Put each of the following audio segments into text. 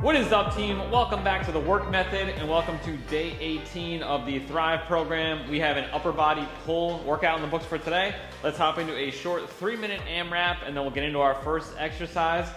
What is up, team? Welcome back to the Work Method and welcome to day 18 of the Thrive program. We have an upper body pull workout in the books for today. Let's hop into a short 3-minute AMRAP and then we'll get into our first exercise.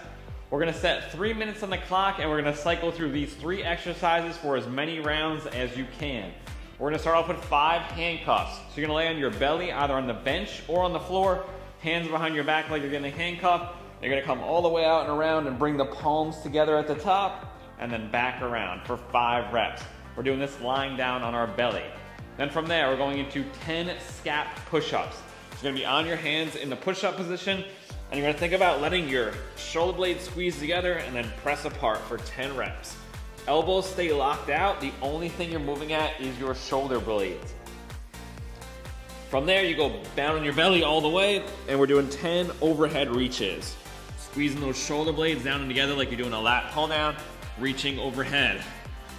We're gonna set 3 minutes on the clock and we're gonna cycle through these 3 exercises for as many rounds as you can. We're gonna start off with 5 handcuffs. So you're gonna lay on your belly, either on the bench or on the floor, hands behind your back like you're getting a handcuff. You're gonna come all the way out and around and bring the palms together at the top and then back around for 5 reps. We're doing this lying down on our belly. Then from there, we're going into 10 scap push-ups. So you're gonna be on your hands in the push-up position and you're gonna think about letting your shoulder blades squeeze together and then press apart for 10 reps. Elbows stay locked out. The only thing you're moving at is your shoulder blades. From there, you go down on your belly all the way and we're doing 10 overhead reaches. Squeezing those shoulder blades down and together like you're doing a lat pull down, reaching overhead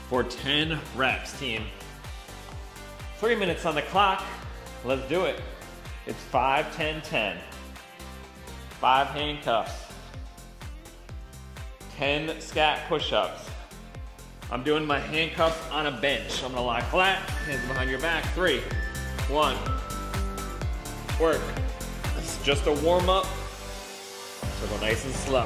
for 10 reps, team. 3 minutes on the clock. Let's do it. It's 5, 10, 10. 5 handcuffs. 10 scat push-ups. I'm doing my handcuffs on a bench. I'm gonna lie flat, hands behind your back. 3, 1, work. It's just a warm-up. So go nice and slow.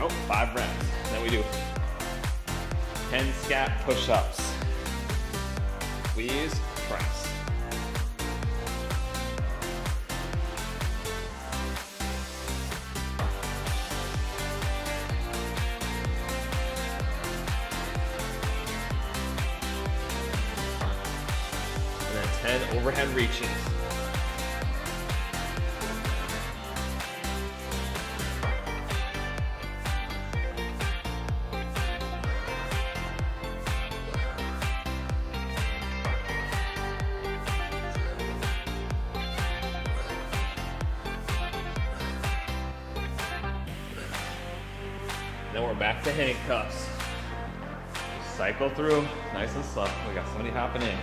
Oh, 5 reps. Then we do 10 scat push-ups. Squeeze, press. And overhead reaches. Then we're back to handcuffs. Cycle through, nice and slow. We got somebody hopping in.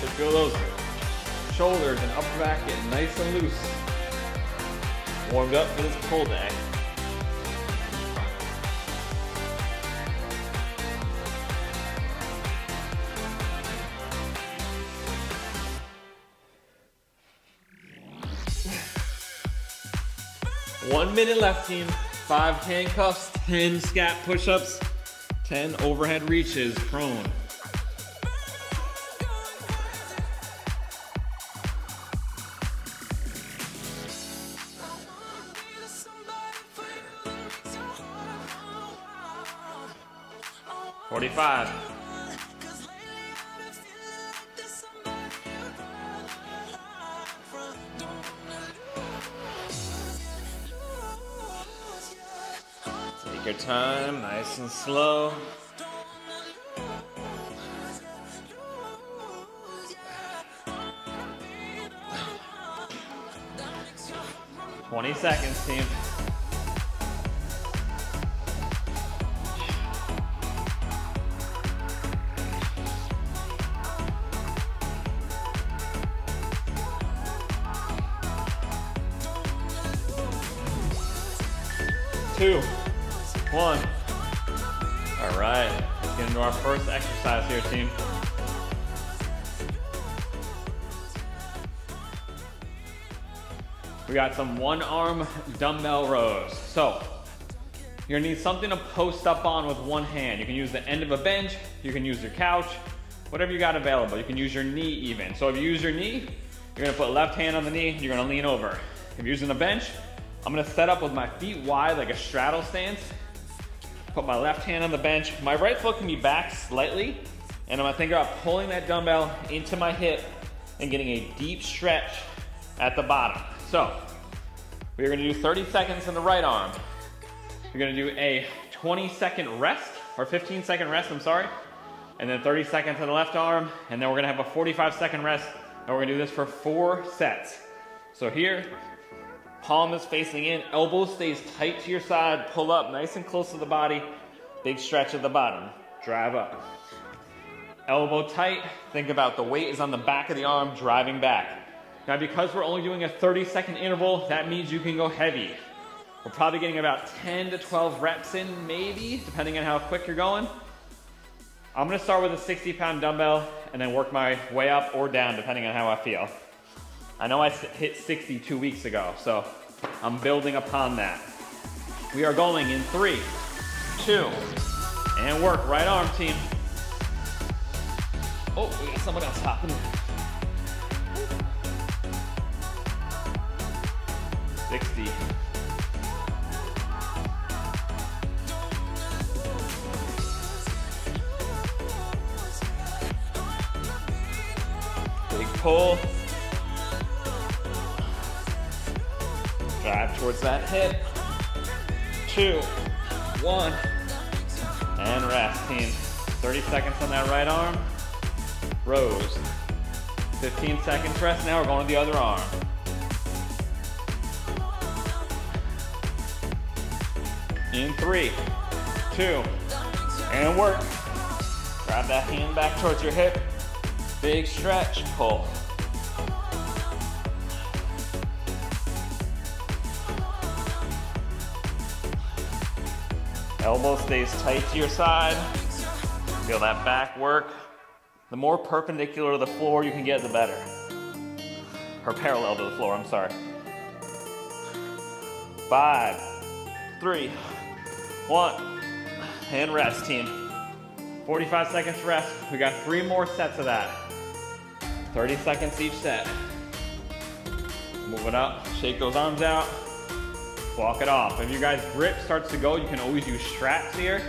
Just feel those shoulders and upper back get nice and loose. Warmed up for this pull day. Yeah. 1 minute left, team. 5 handcuffs, 10 scat push-ups, 10 overhead reaches, prone. Five. Take your time, nice and slow. Oh. 20 seconds, team. Two, one. All right, let's get into our first exercise here, team. We got some one-arm dumbbell rows. So you're gonna need something to post up on with one hand. You can use the end of a bench, you can use your couch, whatever you got available. You can use your knee even. So if you use your knee, you're gonna put left hand on the knee, you're gonna lean over. If you're using a bench, I'm gonna set up with my feet wide like a straddle stance, put my left hand on the bench. My right foot can be back slightly, and I'm gonna think about pulling that dumbbell into my hip and getting a deep stretch at the bottom. So we're gonna do 30 seconds in the right arm. You're gonna do a 20-second rest, or 15-second rest, I'm sorry, and then 30 seconds in the left arm, and then we're gonna have a 45-second rest, and we're gonna do this for 4 sets. So here, palm is facing in, elbow stays tight to your side, pull up nice and close to the body, big stretch at the bottom, drive up. Elbow tight, think about the weight is on the back of the arm, driving back. Now because we're only doing a 30-second interval, that means you can go heavy. We're probably getting about 10 to 12 reps in, maybe, depending on how quick you're going. I'm gonna start with a 60-pound dumbbell and then work my way up or down, depending on how I feel. I know I hit 60 2 weeks ago, so I'm building upon that. We are going in 3, 2, and work. Right arm, team. Oh, we got someone else hopping in. 60. 60. Pull. Drive towards that hip. 2, 1, and rest, team. 30 seconds on that right arm. Rows. 15 seconds rest. Now we're going to the other arm. In 3, 2, and work. Grab that hand back towards your hip. Big stretch, pull. 11 stays tight to your side. Feel that back work. The more perpendicular to the floor you can get, the better. Or parallel to the floor, I'm sorry. 5, 3, 1, and rest, team. 45 seconds rest. We got 3 more sets of that. 30 seconds each set. Move it up, shake those arms out, walk it off. If you guys' grip starts to go, you can always use straps here.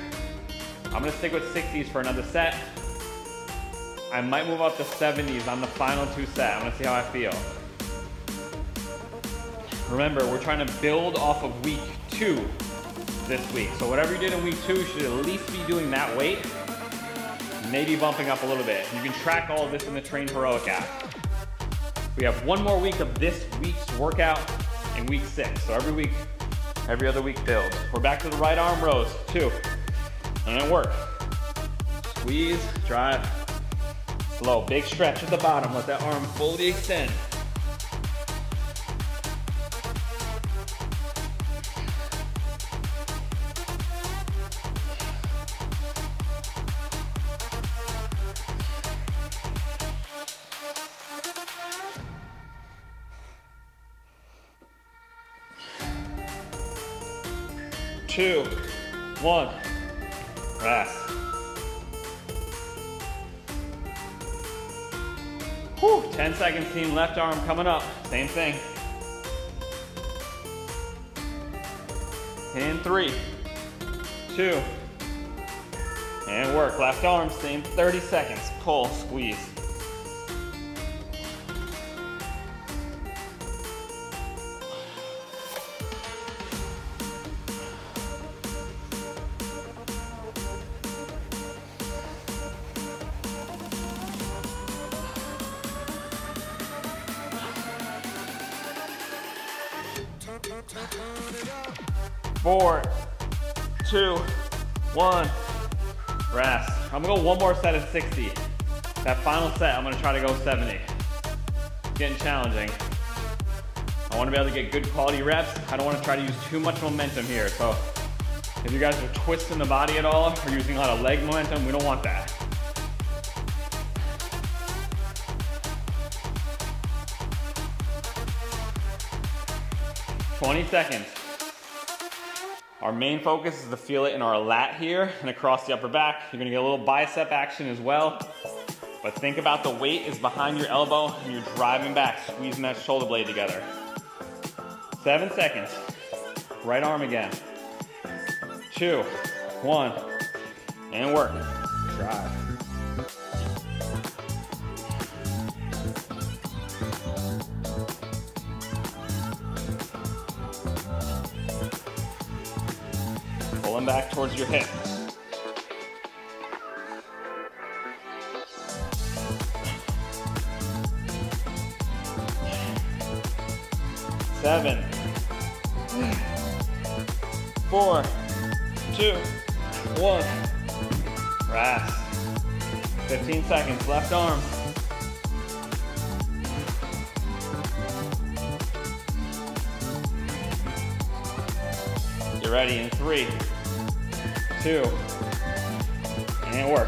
I'm gonna stick with 60s for another set. I might move up to 70s on the final 2 sets. I'm gonna see how I feel. Remember, we're trying to build off of week 2 this week. So whatever you did in week 2, you should at least be doing that weight, maybe bumping up a little bit. You can track all of this in the Train Heroic app. We have 1 more week of this week's workout in week 6. So every week, every other week build. We're back to the right arm rows, 2, and then work. Squeeze, drive, slow. Big stretch at the bottom, let that arm fully extend. Two, one, rest. Whew, 10 seconds, team. Left arm coming up, same thing. In 3, 2, and work. Left arm, same, 30 seconds. Pull, squeeze. 4, 2, 1, rest. I'm gonna go 1 more set of 60. That final set, I'm gonna try to go 70. It's getting challenging. I wanna be able to get good quality reps. I don't wanna try to use too much momentum here. So if you guys are twisting the body at all or using a lot of leg momentum, we don't want that. seconds. Our main focus is to feel it in our lat here and across the upper back. You're gonna get a little bicep action as well. But think about the weight is behind your elbow and you're driving back, squeezing that shoulder blade together. 7 seconds. Right arm again. 2, 1, and work. Drive. pulling back towards your hips. Seven, 4, 2, 1, rest. 15 seconds, left arm. Get ready in 3, 2, and work.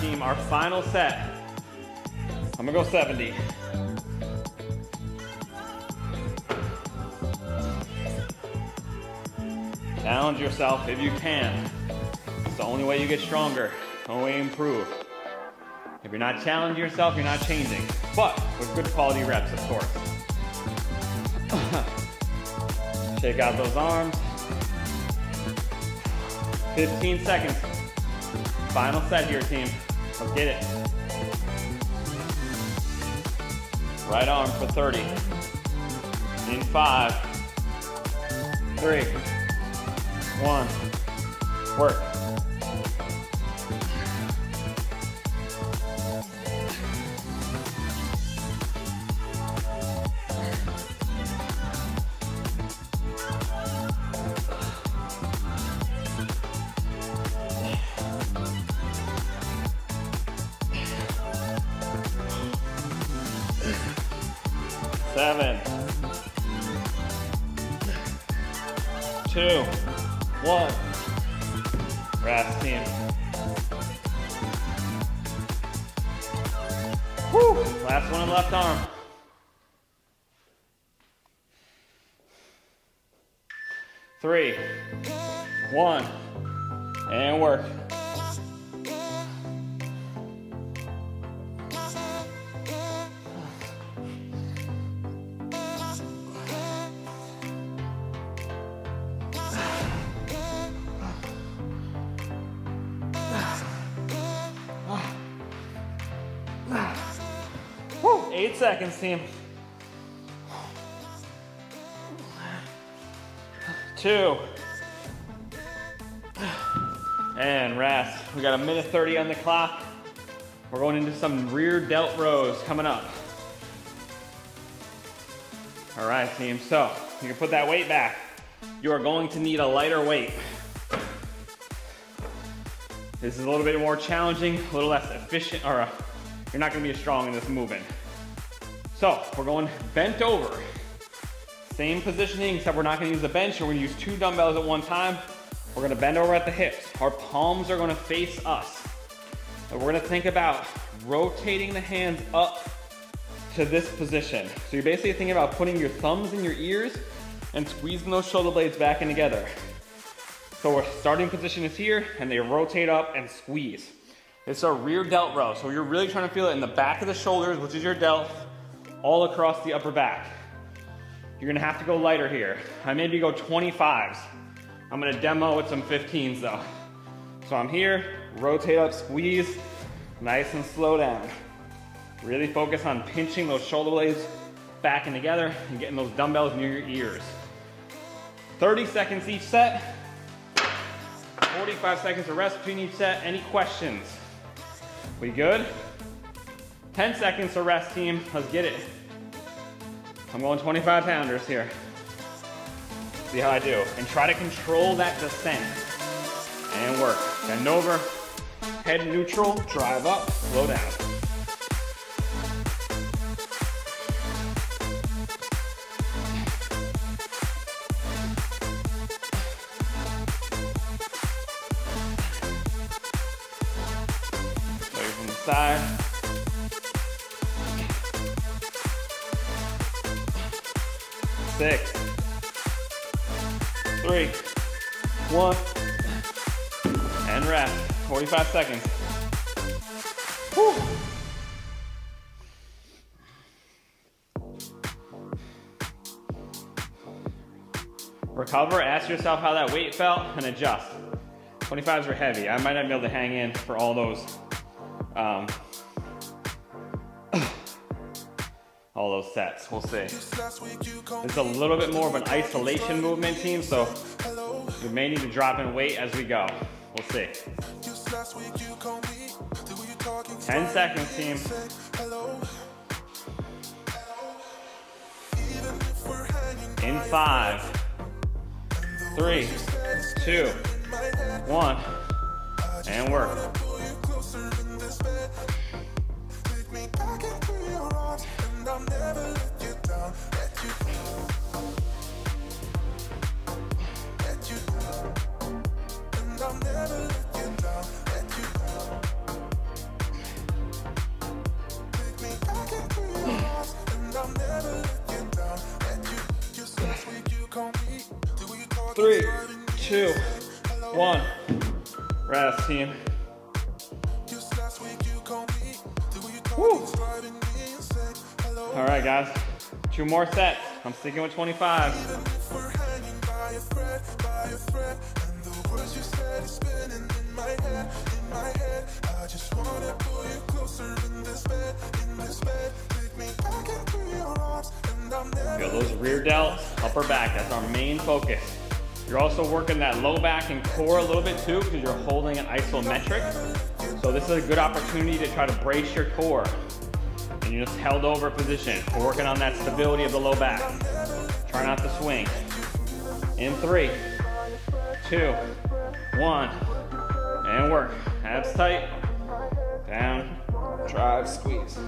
Team, our final set. I'm gonna go 70. Challenge yourself if you can. It's the only way you get stronger, the only way you improve. If you're not challenging yourself, you're not changing, but with good quality reps, of course. Shake out those arms. 15 seconds. Final set here, team. Let's get it. Right arm for 30. In 5, 3, 1, work. Seconds, team. 2. And rest. We got a minute 30 on the clock. We're going into some rear delt rows coming up. All right, team. So you can put that weight back. You are going to need a lighter weight. This is a little bit more challenging, a little less efficient, or you're not going to be as strong in this movement. So we're going bent over. Same positioning, except we're not gonna use the bench. We're gonna use 2 dumbbells at one time. We're gonna bend over at the hips. Our palms are gonna face us. And we're gonna think about rotating the hands up to this position. So you're basically thinking about putting your thumbs in your ears and squeezing those shoulder blades back in together. So our starting position is here and they rotate up and squeeze. It's a rear delt row. So you're really trying to feel it in the back of the shoulders, which is your delt, all across the upper back. You're gonna have to go lighter here. I maybe go 25s. I'm gonna demo with some 15s though. So I'm here, rotate up, squeeze, nice and slow down. Really focus on pinching those shoulder blades back in together and getting those dumbbells near your ears. 30 seconds each set, 45 seconds of rest between each set. Any questions? We good? 10 seconds to rest, team. Let's get it. I'm going 25 pounders here. See how I do. And try to control that descent. And work. Bend over, head neutral, drive up, slow down. Away from the side. Six, three, one, and wrap. 45 seconds. Whew. Recover, ask yourself how that weight felt, and adjust. 25s were heavy. I might not be able to hang in for all those sets. We'll see. It's a little bit more of an isolation movement team, so we may need to drop in weight as we go. We'll see. 10 seconds, team. In 5, 3, 2, 1, and work. I'll never let you down, let you down, let you down, and I'll never let you down, let you down, take me back into your arms, and I'll never let you down, let you, you're so sweet, you call me, do you talk, 3, 2, 1, rest, team. You're so sweet, you call me, do you talk, all right, guys, 2 more sets. I'm sticking with 25. Feel those rear delts, upper back. That's our main focus. You're also working that low back and core a little bit too, because you're holding an isometric. So this is a good opportunity to try to brace your core. You just held over position. We're working on that stability of the low back. Try not to swing. In 3, 2, 1, and work. Abs tight. Down. Drive, squeeze.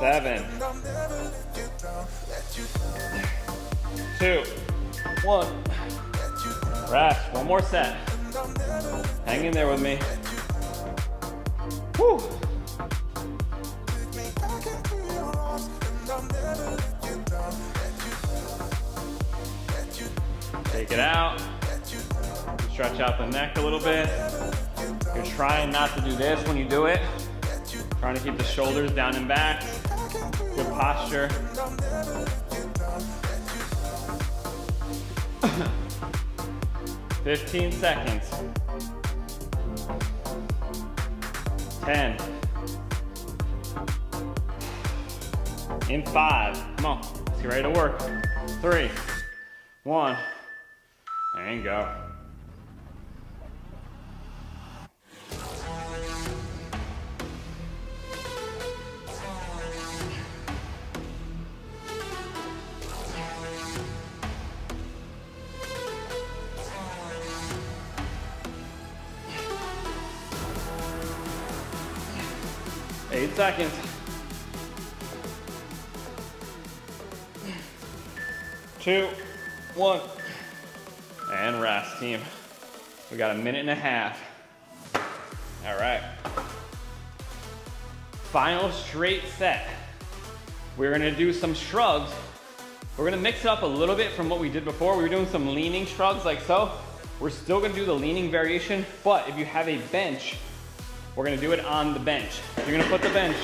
Seven, 2, 1, rest. 1 more set. Hang in there with me. Woo. Take it out. Stretch out the neck a little bit. You're trying not to do this when you do it. Trying to keep the shoulders down and back. Good posture. Fifteen 15 seconds. 10. In 5. Come on. Let's get ready to work. 3, 1, and go. Seconds. Two, 1, and rest, team. We got a minute and a half. All right. Final straight set. We're gonna do some shrugs. We're gonna mix it up a little bit from what we did before. We were doing some leaning shrugs like so. We're still gonna do the leaning variation, but if you have a bench, we're gonna do it on the bench. You're gonna put the bench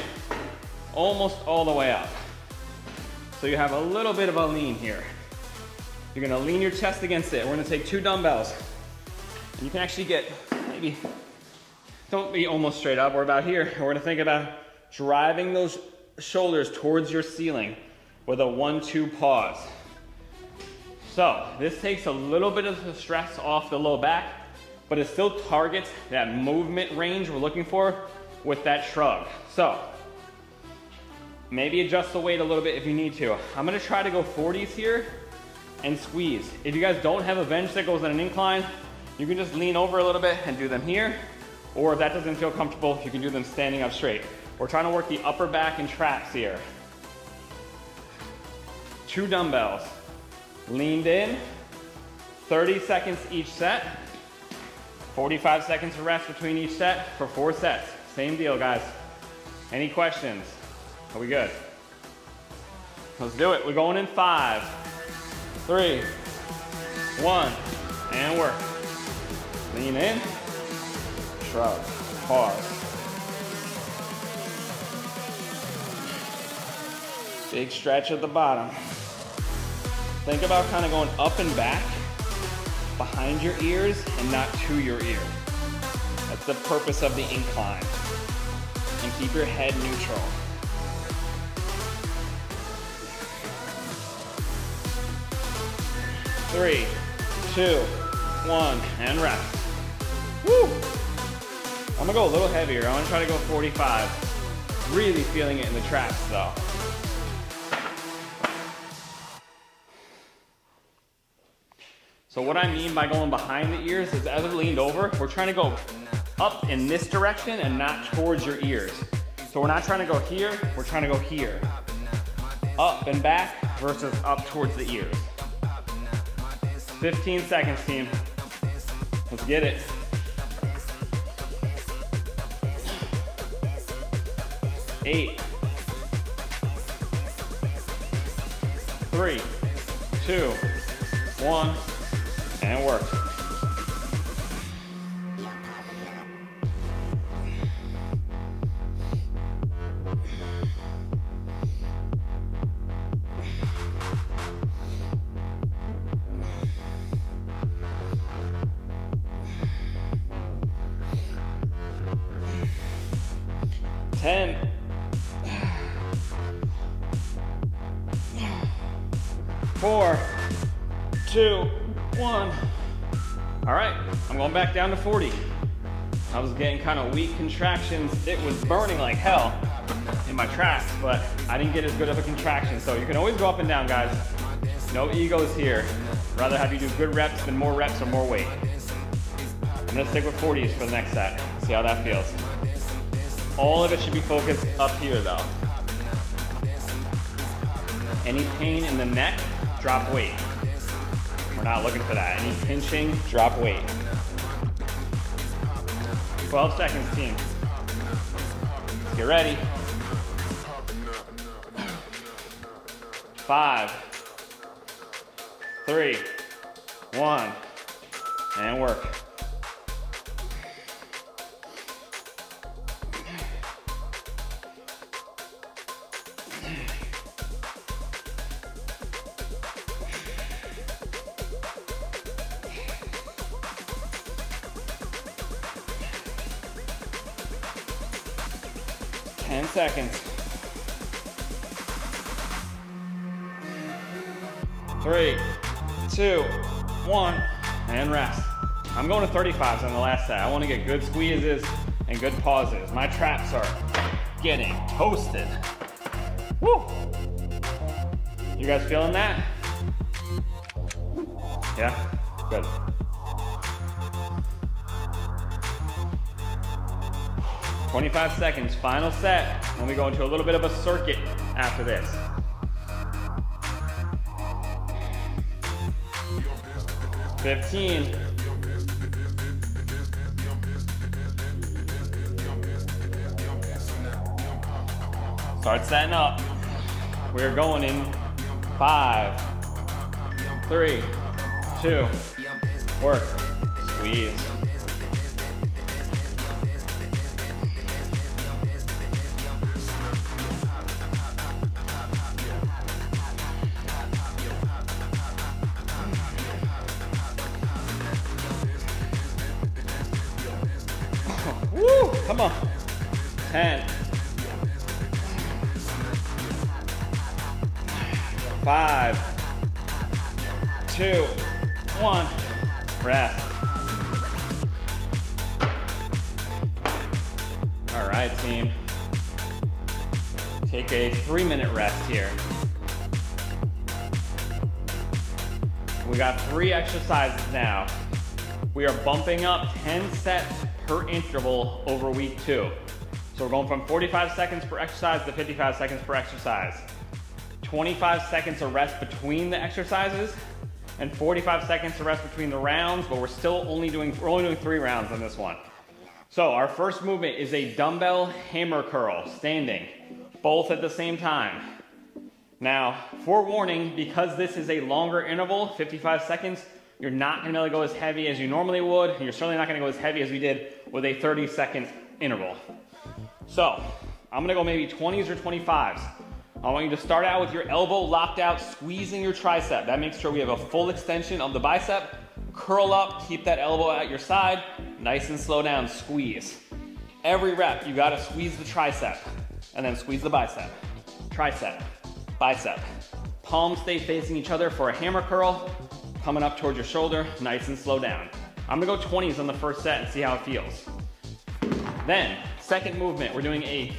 almost all the way up. So you have a little bit of a lean here. You're gonna lean your chest against it. We're gonna take 2 dumbbells. And you can actually get, maybe, don't be almost straight up, we're about here. We're gonna think about driving those shoulders towards your ceiling with a 1-2 pause. So this takes a little bit of the stress off the low back, but it still targets that movement range we're looking for with that shrug. So maybe adjust the weight a little bit if you need to. I'm gonna try to go 40s here and squeeze. If you guys don't have a bench that goes on an incline, you can just lean over a little bit and do them here, or if that doesn't feel comfortable, you can do them standing up straight. We're trying to work the upper back and traps here. two dumbbells, leaned in, 30 seconds each set, 45 seconds of rest between each set for 4 sets. Same deal, guys. Any questions? Are we good? Let's do it. We're going in 5, 3, 1, and work. Lean in, shrug, pause. Big stretch at the bottom. Think about kind of going up and back, behind your ears and not to your ear. That's the purpose of the incline. And keep your head neutral. Three, two, one, and rest. Woo! I'm gonna go a little heavier. I wanna try to go 45. Really feeling it in the traps though. So what I mean by going behind the ears is as I've leaned over, we're trying to go up in this direction and not towards your ears. So we're not trying to go here, we're trying to go here. Up and back versus up towards the ears. 15 seconds, team. Let's get it. Eight. 3, 2, 1, and work. Back down to 40. I was getting kind of weak contractions. It was burning like hell in my traps, but I didn't get as good of a contraction. So you can always go up and down, guys. No egos here. Rather have you do good reps than more reps or more weight. I'm gonna stick with 40s for the next set. See how that feels. All of it should be focused up here though. Any pain in the neck, drop weight. We're not looking for that. Any pinching, drop weight. 12 seconds, team. Get ready. 5, 3, 1, and work. Seconds. 3, 2, 1, and rest. I'm going to 35s on the last set. I want to get good squeezes and good pauses. My traps are getting toasted. Woo! You guys feeling that? Yeah? Good. Twenty-five seconds, final set. Then we go into a little bit of a circuit after this. Start setting up. We're going in 5, 3, 2, work, squeeze. Come on. 10, 5, 2, 1, rest. All right, team. Take a 3-minute rest here. We got 3 exercises now. We are bumping up 10 sets per interval over week 2. So we're going from 45 seconds per exercise to 55 seconds per exercise. 25 seconds of rest between the exercises, and 45 seconds to rest between the rounds, but we're only doing 3 rounds on this one. So our first movement is a dumbbell hammer curl, standing, both at the same time. Now, forewarning, because this is a longer interval, 55 seconds, you're not gonna be able to go as heavy as you normally would, and you're certainly not gonna go as heavy as we did with a 30-second interval. So, I'm gonna go maybe 20s or 25s. I want you to start out with your elbow locked out, squeezing your tricep. That makes sure we have a full extension of the bicep. Curl up, keep that elbow at your side, nice and slow down, squeeze. Every rep, you gotta squeeze the tricep, and then squeeze the bicep. Tricep, bicep. Palms stay facing each other for a hammer curl, coming up towards your shoulder, nice and slow down. I'm gonna go 20s on the first set and see how it feels. Then, second movement, we're doing a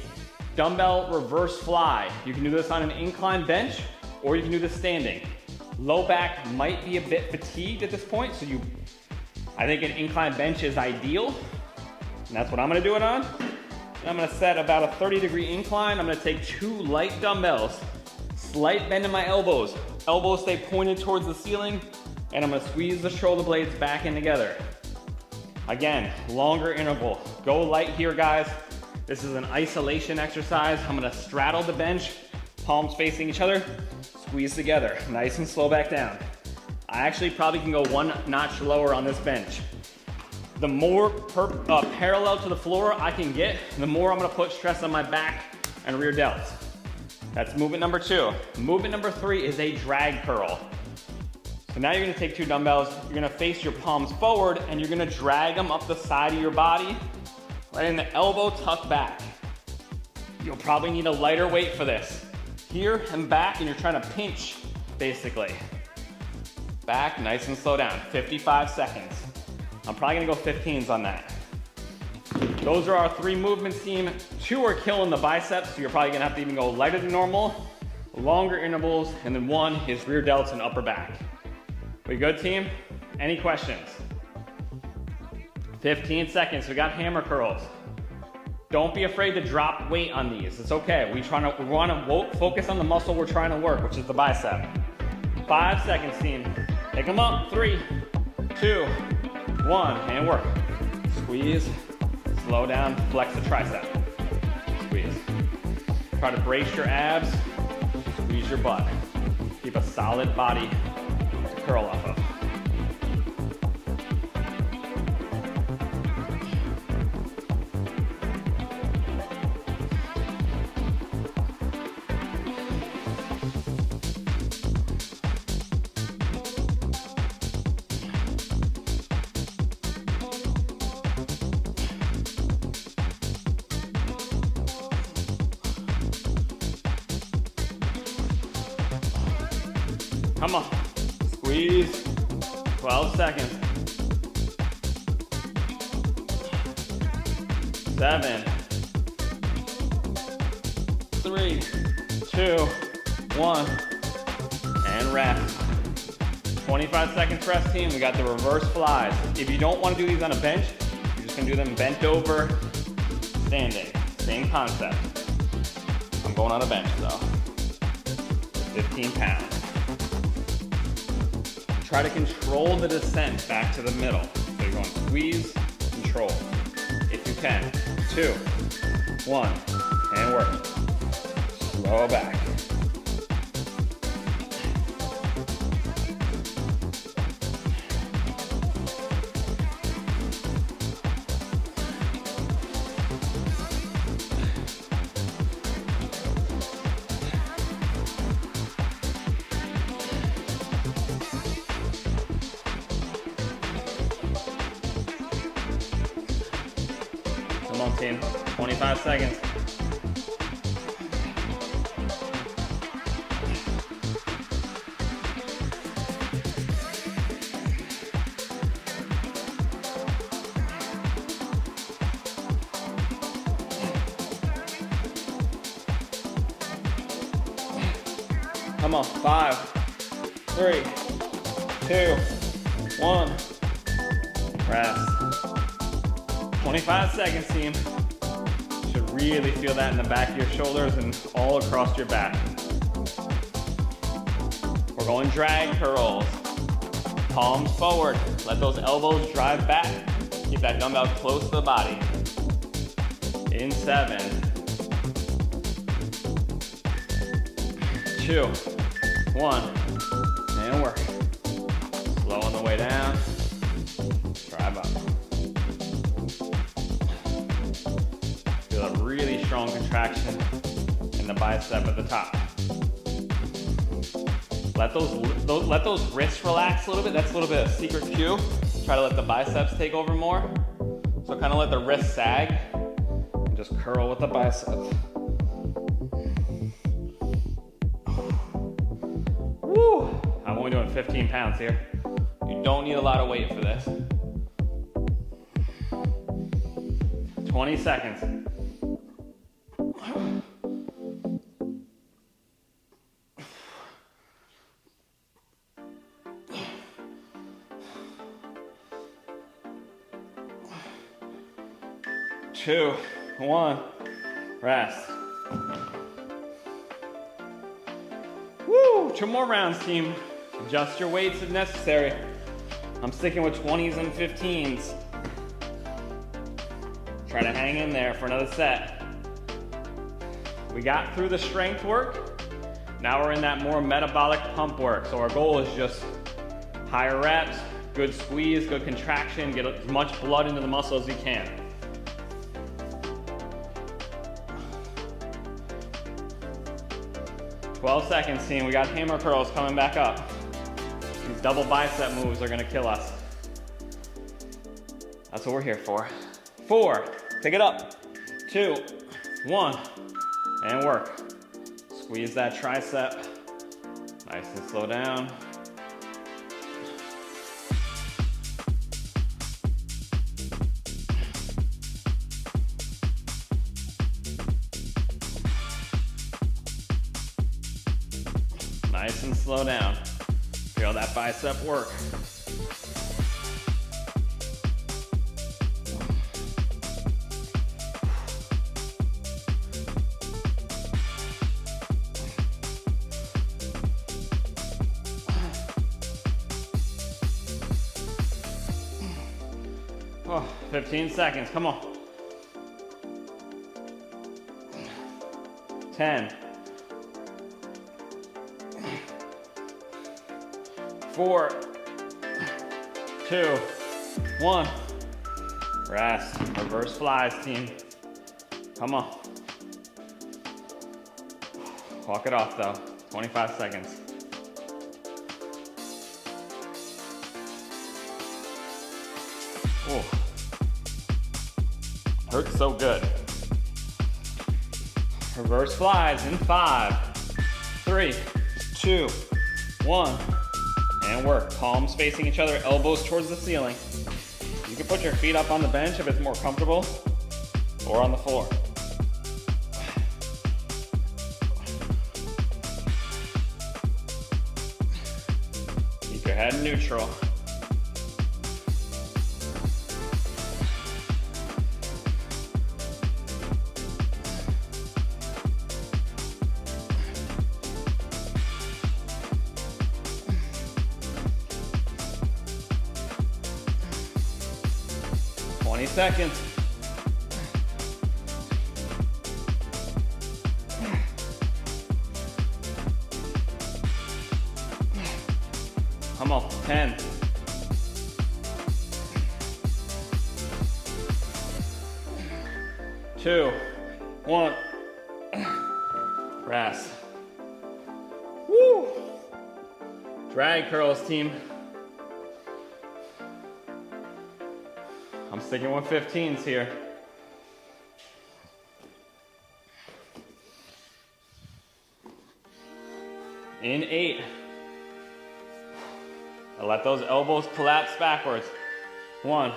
dumbbell reverse fly. You can do this on an incline bench, or you can do this standing. Low back might be a bit fatigued at this point, so I think an incline bench is ideal, and that's what I'm gonna do it on. And I'm gonna set about a 30-degree incline. I'm gonna take 2 light dumbbells, slight bend in my elbows. Elbows stay pointed towards the ceiling, and I'm gonna squeeze the shoulder blades back in together. Again, longer interval. Go light here, guys. This is an isolation exercise. I'm gonna straddle the bench, palms facing each other, squeeze together, nice and slow back down. I actually probably can go 1 notch lower on this bench. The more parallel to the floor I can get, the more I'm gonna put stress on my back and rear delts. That's movement number 2. Movement number 3 is a drag curl. So now you're gonna take 2 dumbbells, you're gonna face your palms forward, and you're gonna drag them up the side of your body, letting the elbow tuck back. You'll probably need a lighter weight for this. Here and back, and you're trying to pinch, basically. Back, nice and slow down, 55 seconds. I'm probably gonna go 15s on that. Those are our 3 movements, team. 2 are killing the biceps, so you're probably gonna have to even go lighter than normal, longer intervals, and then 1 is rear delts and upper back. We good, team? Any questions? 15 seconds, we got hammer curls. Don't be afraid to drop weight on these, it's okay. We wanna focus on the muscle we're trying to work, which is the bicep. 5 seconds, team. Pick them up, 3, 2, 1, and work. Squeeze, slow down, flex the tricep. Squeeze. Try to brace your abs, squeeze your butt. Keep a solid body to curl off of. Come on, squeeze, 12 seconds. 7, 3, 2, 1, and wrap. 25 seconds rest, team. We got the reverse flies. If you don't want to do these on a bench, you're just gonna do them bent over, standing. Same concept. I'm going on a bench though. 15 pounds. Try to control the descent back to the middle. So you're going squeeze, control, if you can. 2, 1, and work. Slow back. Come on, team, 25 seconds. Come on, 5, 3, 2, 1, rest. 25 seconds, team. You should really feel that in the back of your shoulders and all across your back. We're going drag curls. Palms forward. Let those elbows drive back. Keep that dumbbell close to the body. In 7, 2, 1, and work. Slow on the way down. Drive up. Feel a really strong contraction in the bicep at the top. Let those wrists relax a little bit. That's a little bit of secret cue. Try to let the biceps take over more. So kind of let the wrists sag and just curl with the biceps. Woo! I'm only doing 15 pounds here. You don't need a lot of weight for this. 20 seconds. Two, one, rest. Woo, 2 more rounds, team. Adjust your weights if necessary. I'm sticking with 20s and 15s. Try to hang in there for another set. We got through the strength work. Now we're in that more metabolic pump work. So our goal is just higher reps, good squeeze, good contraction, get as much blood into the muscle as you can. Seconds, team. We got hammer curls coming back up. These double bicep moves are gonna kill us. That's what we're here for. 4, pick it up. 2, 1, and work. Squeeze that tricep. Nice and slow down. Slow down. Feel that bicep work. Oh, 15 seconds. Come on. 10. 4, 2, 1. Rest. Reverse flies, team. Come on. Walk it off, though. 25 seconds. Oh. Hurts so good. Reverse flies in 5, 3, 2, 1. And work. Palms facing each other, elbows towards the ceiling. You can put your feet up on the bench if it's more comfortable, or on the floor. Keep your head neutral. Seconds. Come on, 10. 2, 1, rest. Woo! Drag curls, team. I'm sticking with 15s here. In 8. And let those elbows collapse backwards. 1.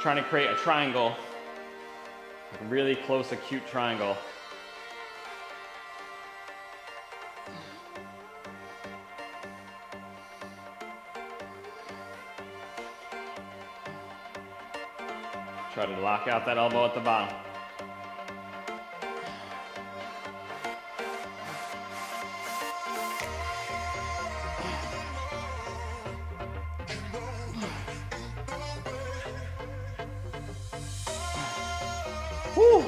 Trying to create a triangle. A really close, acute triangle. 2. Lock out that elbow at the bottom. Whew.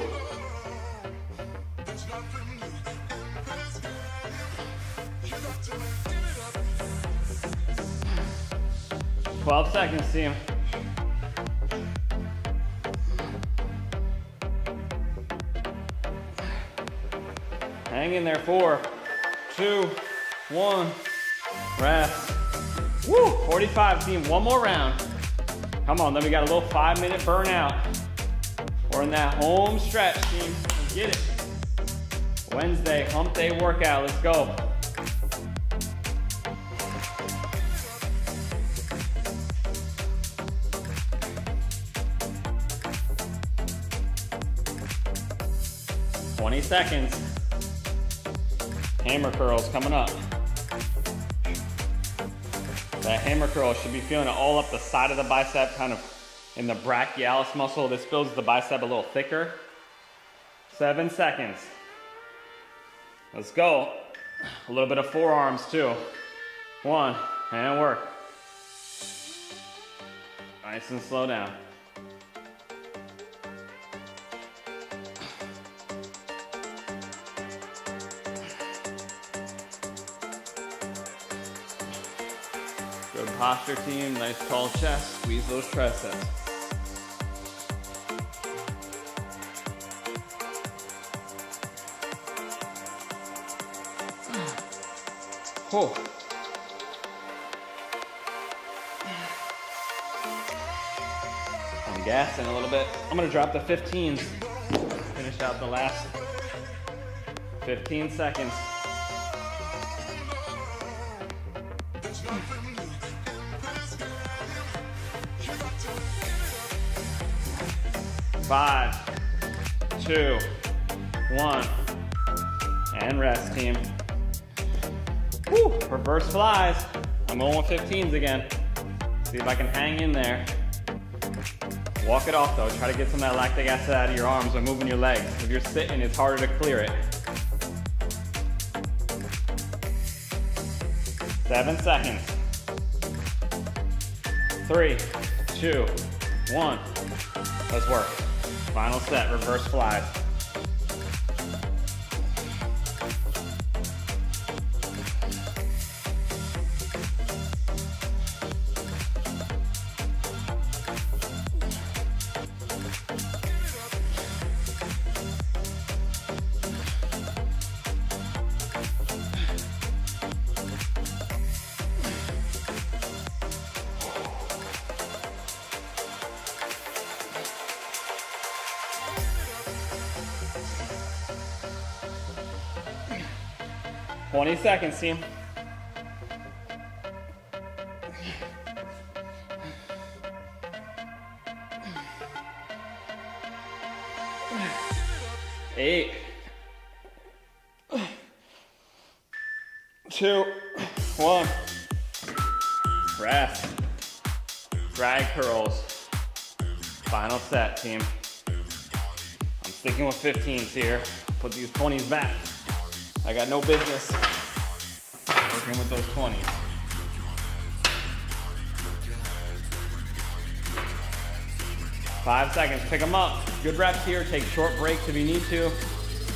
Twelve seconds, team. Hang in there. 4, 2, 1. Rest. Woo! 45, team. One more round. Come on, then we got a little 5-minute burnout. We're in that home stretch, team. Let's get it. Wednesday, hump day workout. Let's go. Seconds. Hammer curls coming up. That hammer curl should be feeling it all up the side of the bicep, kind of in the brachialis muscle. This builds the bicep a little thicker. 7 seconds. Let's go. A little bit of forearms too. One, and work. Nice and slow down. Posture, team, nice tall chest, squeeze those triceps. Oh. I'm gassing a little bit. I'm gonna drop the 15s, finish out the last 15 seconds. Five, two, one, and rest, team. Woo, reverse flies. I'm going with 15s again. See if I can hang in there. Walk it off though. Try to get some of that lactic acid out of your arms by moving your legs. If you're sitting, it's harder to clear it. 7 seconds. 3, 2, 1. Let's work. Final set, reverse flies. Seconds, team. Eight, 2, 1. Rest. Drag curls. Final set, team. I'm sticking with 15s here. Put these 20s back. I got no business working with those 20s. Five seconds, pick them up. Good reps here, take short breaks if you need to.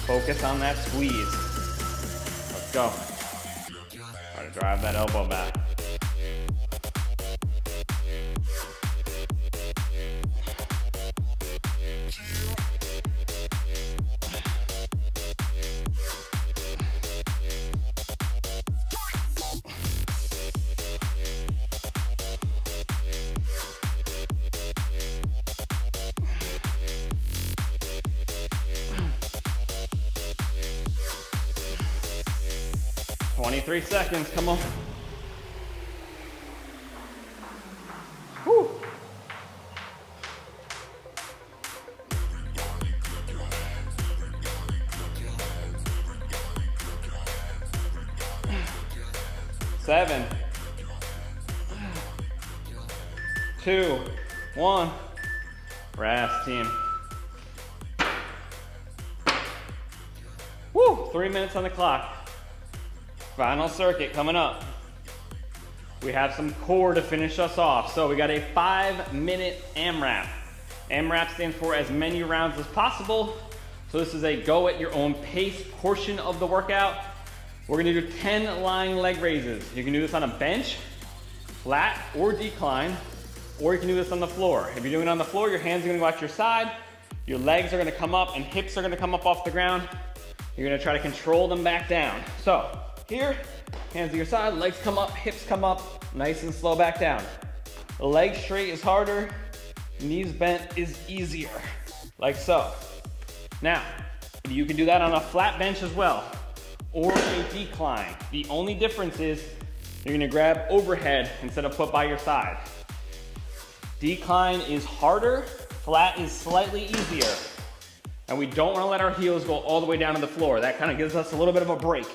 Focus on that squeeze. Let's go. Try to drive that elbow back. Seconds, come on. Whew. Seven, 2, 1. Rest, team. Woo, 3 minutes on the clock. Final circuit coming up. We have some core to finish us off. So we got a 5-minute AMRAP. AMRAP stands for as many rounds as possible. So this is a go at your own pace portion of the workout. We're gonna do 10 lying leg raises. You can do this on a bench, flat or decline, or you can do this on the floor. If you're doing it on the floor, your hands are gonna go out your side, your legs are gonna come up and hips are gonna come up off the ground. You're gonna try to control them back down. So here, hands to your side, legs come up, hips come up, nice and slow back down. Leg straight is harder, knees bent is easier, like so. Now, you can do that on a flat bench as well, or a decline. The only difference is you're gonna grab overhead instead of put by your side. Decline is harder, flat is slightly easier. And we don't wanna let our heels go all the way down to the floor. That kind of gives us a little bit of a break. So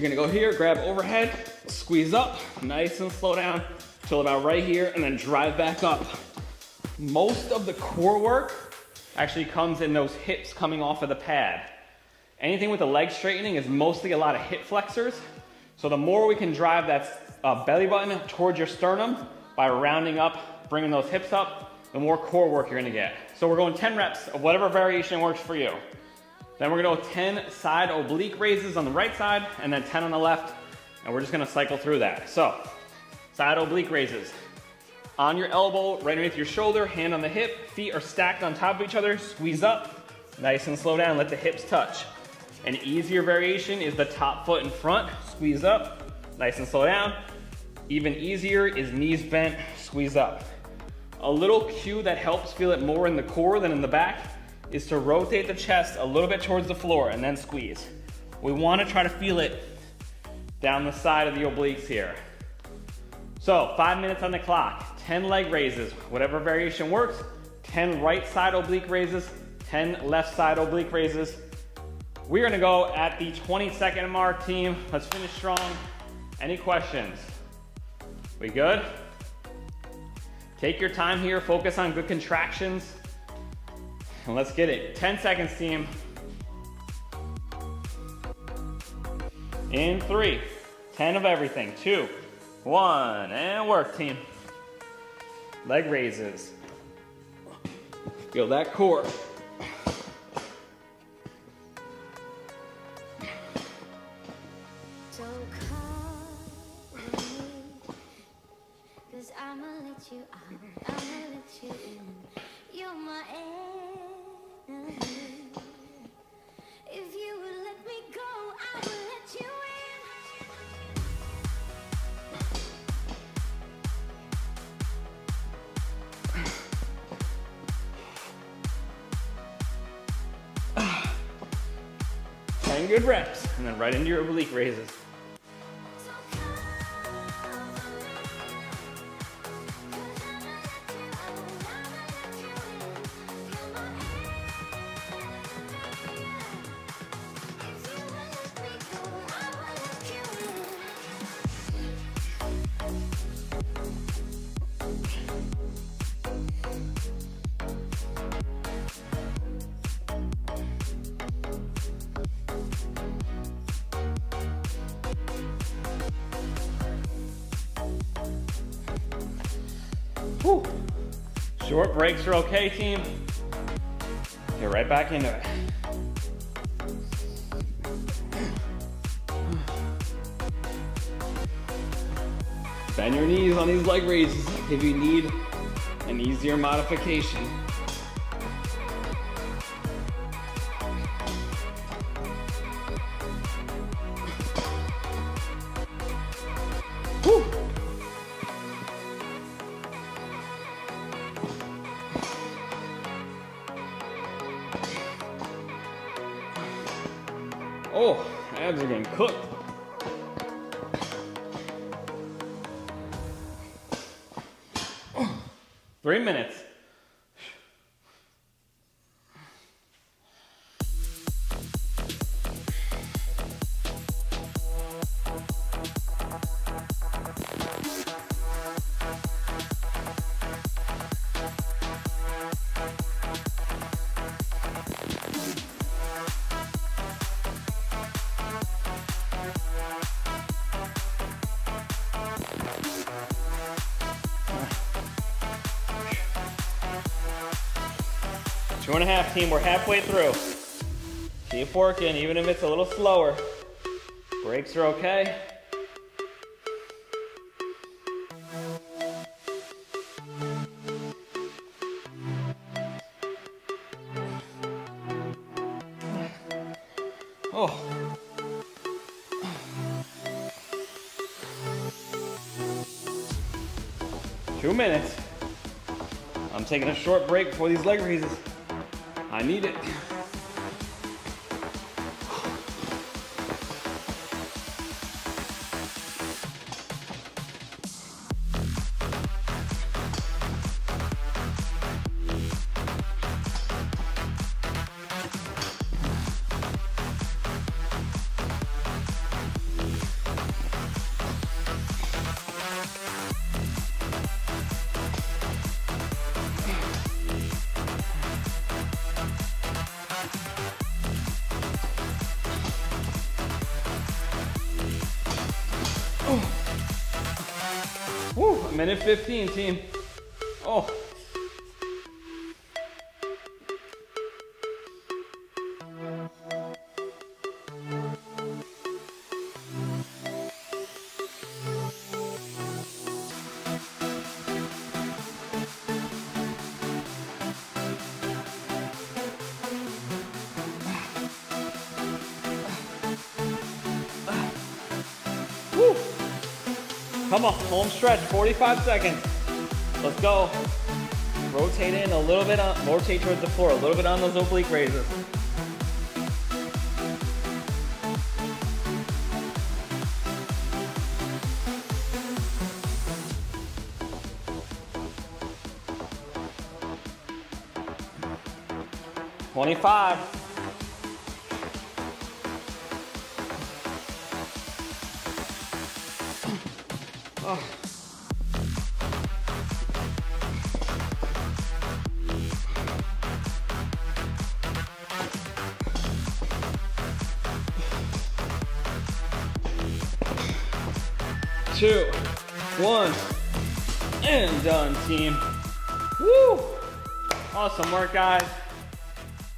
you're gonna go here, grab overhead, squeeze up, nice and slow down till about right here, and then drive back up. Most of the core work actually comes in those hips coming off of the pad. Anything with the leg straightening is mostly a lot of hip flexors. So the more we can drive that belly button towards your sternum by rounding up, bringing those hips up, the more core work you're gonna get. So we're going 10 reps of whatever variation works for you. Then we're gonna go 10 side oblique raises on the right side and then 10 on the left, and we're just gonna cycle through that. So, side oblique raises. On your elbow, right underneath your shoulder, hand on the hip, feet are stacked on top of each other, squeeze up, nice and slow down, let the hips touch. An easier variation is the top foot in front, squeeze up, nice and slow down. Even easier is knees bent, squeeze up. A little cue that helps feel it more in the core than in the back is to rotate the chest a little bit towards the floor and then squeeze. We want to try to feel it down the side of the obliques here. So 5 minutes on the clock, 10 leg raises, whatever variation works, 10 right side oblique raises, 10 left side oblique raises. We're gonna go at the 20-second mark, team. Let's finish strong. Any questions? We good? Take your time here, focus on good contractions. And let's get it. 10 seconds, team. In three, 10 of everything. 2, 1, and work, team. Leg raises. Feel that core. Good reps, and then right into your oblique raises. Whew. Short breaks are okay, team. Get right back into it. Bend your knees on these leg raises if you need an easier modification. Oh, abs are getting cooked. Oh, 3 minutes. 2.5, team. We're halfway through. Keep working, even if it's a little slower. Breaks are okay. Taking a short break before these leg raises. I need it. Minute 15, team. Oh. Come on, home stretch, 45 seconds. Let's go. Rotate in a little bit, rotate towards the floor, a little bit on those oblique raises. Team. Woo! Awesome work, guys.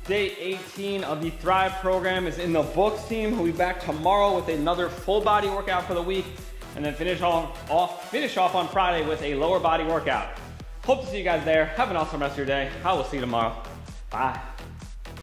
Day 18 of the Thrive program is in the books, team. We'll be back tomorrow with another full body workout for the week, and then finish off on Friday with a lower body workout. Hope to see you guys there. Have an awesome rest of your day. I will see you tomorrow. Bye.